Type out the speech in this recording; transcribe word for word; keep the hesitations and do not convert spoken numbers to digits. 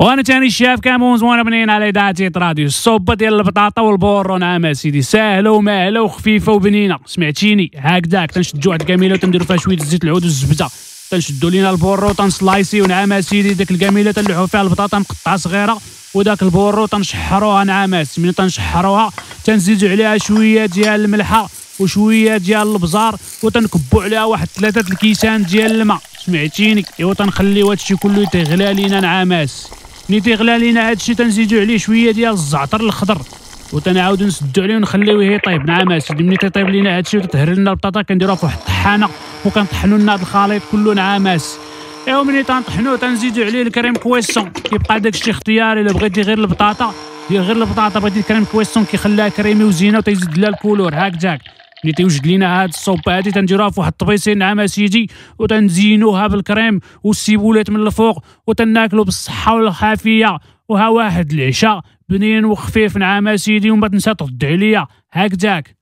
وانا تاني الشاف كامونز وانا بنين على اذاعه راديو الصوبه ديال البطاطا والبورونه سيدي ساهله وماهله وخفيفه وبنينه سمعتيني هكذاك تنشدو واحد الكاميله وتنديرو فيها شويه الزيت العود والزبده تنشدو لينا البورو تنسلايسيو نعم سيدي داك الكاميله تنلوحو فيها البطاطا مقطعه صغيره وداك البورو تنشحروها نعم ملي تنشحروها تنزيدو عليها شويه ديال الملحه وشويه ديال البزار وتنكبو عليها واحد ثلاثه الكيسان ديال الماء سمعتيني ايوا تنخليو هادشي كله تيغلى لينا نعماس ملي تيغلى لينا هادشي تنزيدو عليه شويه ديال الزعتر الخضر وتنعاودو نسدو عليه ونخليوه يطيب نعم اسيدي ملي تيطيب لينا هادشي وتتهرى لنا البطاطا كنديروها فواحد الطحانه وكنطحنو لنا هاد الخليط كله نعم اس ايوا ملي تنطحنوه تنزيدو عليه الكريم كويسون كيبقى داكشي اختياري الا بغيتي غير البطاطا دير غير البطاطا بغيتي الكريم كويسون كيخليها كريمي وزينه وتيزيد لها الكولور هكذاك ملي تيوجد لينا هاد الصوبه هادي تنديروها فواحد الطبيسين نعم اسيدي وتنزينوها بالكريم والسيبولات من الفوق وتناكلو بالصحه والخافيه وها واحد العشاء بنين وخفيف نعم اسيدي وما تنسى ترد عليا هكذاك.